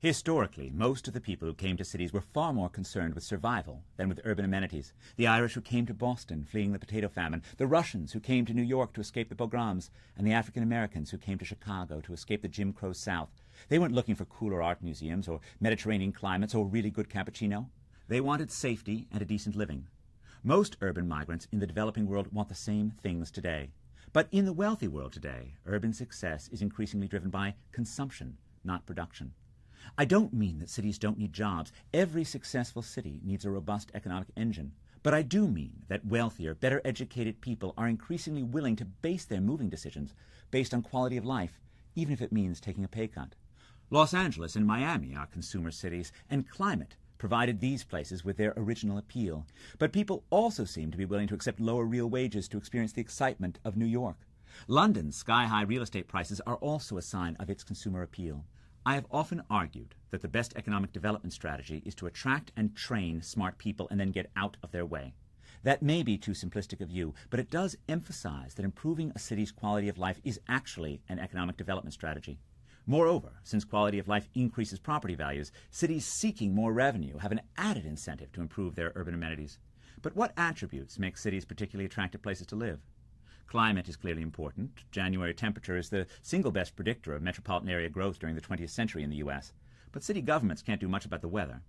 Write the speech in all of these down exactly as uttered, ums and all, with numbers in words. Historically, most of the people who came to cities were far more concerned with survival than with urban amenities. The Irish who came to Boston fleeing the potato famine, the Russians who came to New York to escape the pogroms, and the African Americans who came to Chicago to escape the Jim Crow South. They weren't looking for cooler art museums or Mediterranean climates or really good cappuccino. They wanted safety and a decent living. Most urban migrants in the developing world want the same things today. But in the wealthy world today, urban success is increasingly driven by consumption, not production. I don't mean that cities don't need jobs. Every successful city needs a robust economic engine. But I do mean that wealthier, better educated people are increasingly willing to base their moving decisions based on quality of life, even if it means taking a pay cut. Los Angeles and Miami are consumer cities, and climate provided these places with their original appeal. But people also seem to be willing to accept lower real wages to experience the excitement of New York. London's sky-high real estate prices are also a sign of its consumer appeal. I have often argued that the best economic development strategy is to attract and train smart people and then get out of their way. That may be too simplistic a view, but it does emphasize that improving a city's quality of life is actually an economic development strategy. Moreover, since quality of life increases property values, cities seeking more revenue have an added incentive to improve their urban amenities. But what attributes make cities particularly attractive places to live? Climate is clearly important. January temperature is the single best predictor of metropolitan area growth during the twentieth century in the U S. But city governments can't do much about the weather.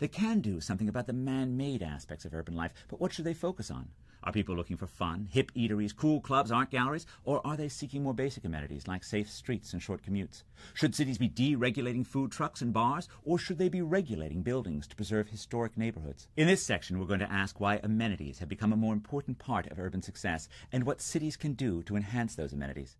They can do something about the man-made aspects of urban life, but what should they focus on? Are people looking for fun, hip eateries, cool clubs, art galleries, or are they seeking more basic amenities like safe streets and short commutes? Should cities be deregulating food trucks and bars, or should they be regulating buildings to preserve historic neighborhoods? In this section, we're going to ask why amenities have become a more important part of urban success and what cities can do to enhance those amenities.